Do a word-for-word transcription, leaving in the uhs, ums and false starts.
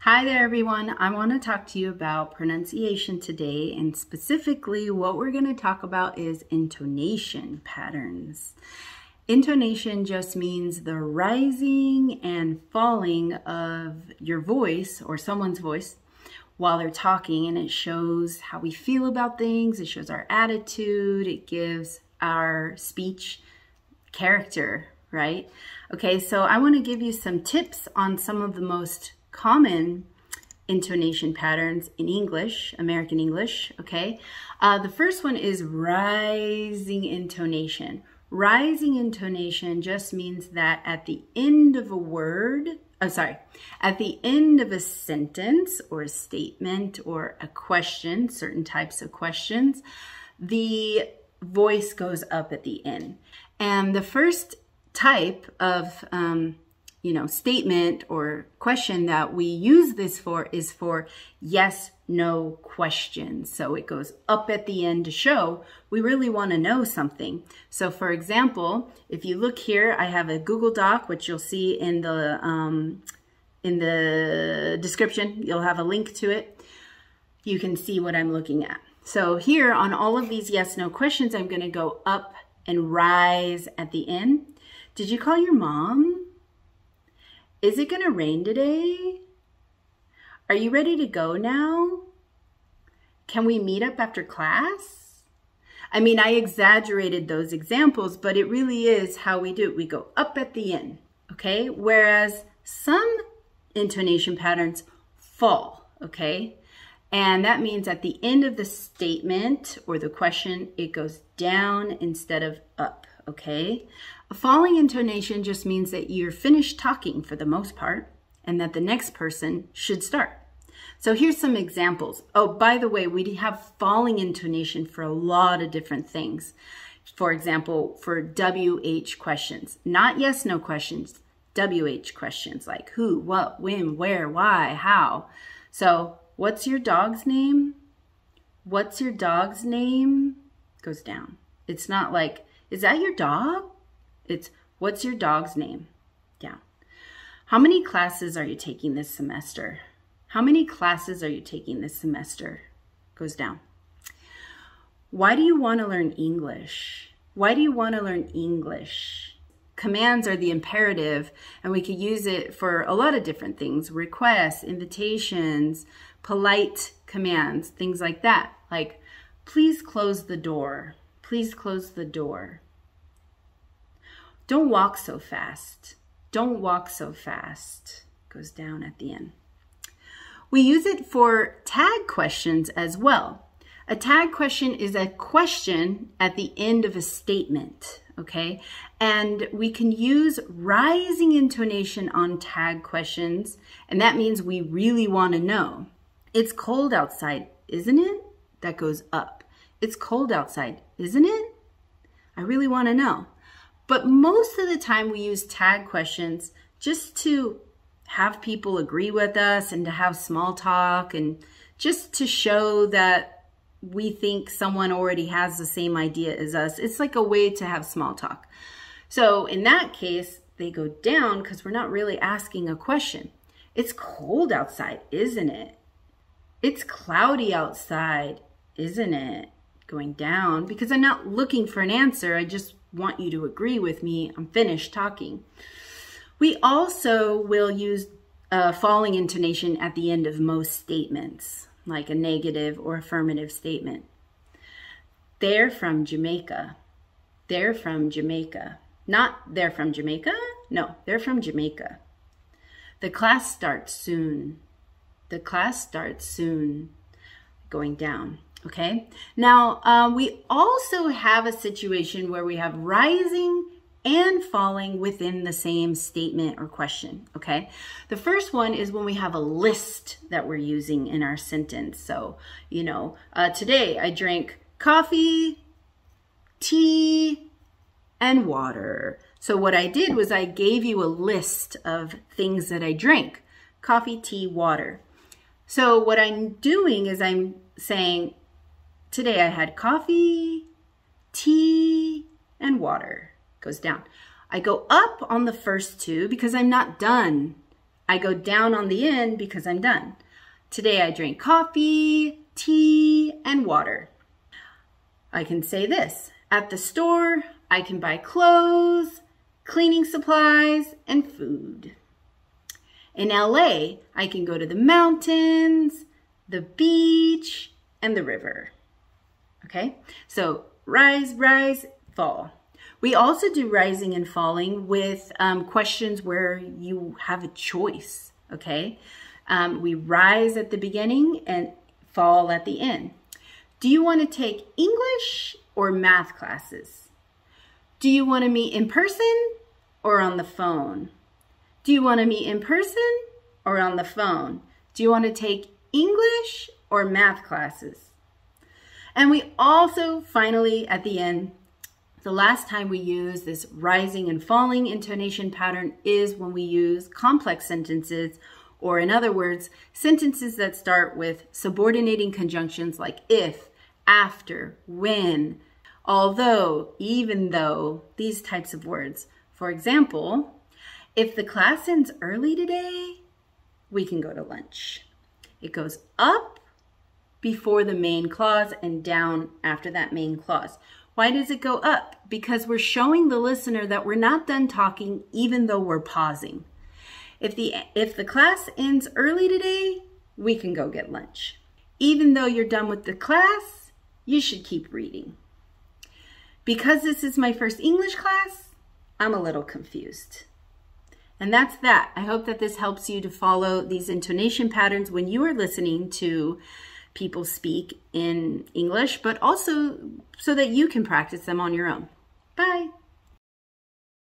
Hi there everyone, I want to talk to you about pronunciation today, and specifically what we're going to talk about is intonation patterns. Intonation just means the rising and falling of your voice or someone's voice while they're talking, and it shows how we feel about things, it shows our attitude, it gives our speech character, right? Okay, so I want to give you some tips on some of the most common intonation patterns in English, American English, okay? Uh, the first one is rising intonation. Rising intonation just means that at the end of a word, I'm sorry, at the end of a sentence or a statement or a question, certain types of questions, the voice goes up at the end. And the first type of um, you know, statement or question that we use this for is for yes, no questions. So it goes up at the end to show we really want to know something. So for example, if you look here, I have a Google Doc, which you'll see in the, um, in the description, you'll have a link to it. You can see what I'm looking at. So here on all of these yes, no questions, I'm going to go up and rise at the end. Did you call your mom? Is it gonna rain today? Are you ready to go now? Can we meet up after class? I mean, I exaggerated those examples, but it really is how we do it. We go up at the end, okay? Whereas some intonation patterns fall, okay? And that means at the end of the statement or the question, it goes down instead of up, okay? A falling intonation just means that you're finished talking for the most part and that the next person should start. So here's some examples. Oh, by the way, we have falling intonation for a lot of different things. For example, for W H questions, not yes, no questions, W H questions like who, what, when, where, why, how. So what's your dog's name? What's your dog's name? Goes down. It's not like, is that your dog? It's, what's your dog's name? Down. How many classes are you taking this semester? How many classes are you taking this semester? Goes down. Why do you want to learn English? Why do you want to learn English? Commands are the imperative, and we could use it for a lot of different things. Requests, invitations, polite commands, things like that. Like, please close the door. Please close the door. Don't walk so fast. Don't walk so fast. Goes down at the end. We use it for tag questions as well. A tag question is a question at the end of a statement, okay? And we can use rising intonation on tag questions, and that means we really want to know. It's cold outside, isn't it? That goes up. It's cold outside, isn't it? I really want to know. But most of the time we use tag questions just to have people agree with us and to have small talk and just to show that we think someone already has the same idea as us. It's like a way to have small talk. So in that case, they go down because we're not really asking a question. It's cold outside, isn't it? It's cloudy outside, isn't it? Going down because I'm not looking for an answer. I just want you to agree with me. I'm finished talking. We also will use uh, falling intonation at the end of most statements, like a negative or affirmative statement. They're from Jamaica. They're from Jamaica. Not they're from Jamaica. No, they're from Jamaica. The class starts soon. The class starts soon. Going down. Okay, now uh, we also have a situation where we have rising and falling within the same statement or question, okay? The first one is when we have a list that we're using in our sentence. So, you know, uh, today I drank coffee, tea, and water. So what I did was I gave you a list of things that I drank, coffee, tea, water. So what I'm doing is I'm saying, today I had coffee, tea, and water. Goes down. I go up on the first two because I'm not done. I go down on the end because I'm done. Today I drink coffee, tea, and water. I can say this. At the store, I can buy clothes, cleaning supplies, and food. In L A, I can go to the mountains, the beach, and the river. Okay, so rise, rise, fall. We also do rising and falling with um, questions where you have a choice, okay? Um, we rise at the beginning and fall at the end. Do you want to take English or math classes? Do you want to meet in person or on the phone? Do you want to meet in person or on the phone? Do you want to take English or math classes? And we also finally at the end, the last time we use this rising and falling intonation pattern is when we use complex sentences, or in other words, sentences that start with subordinating conjunctions like if, after, when, although, even though, these types of words. For example, if the class ends early today, we can go to lunch. It goes up before the main clause and down after that main clause. Why does it go up? Because we're showing the listener that we're not done talking even though we're pausing. If the, if the class ends early today, we can go get lunch. Even though you're done with the class, you should keep reading. Because this is my first English class, I'm a little confused. And that's that. I hope that this helps you to follow these intonation patterns when you are listening to people speak in English, but also so that you can practice them on your own. Bye.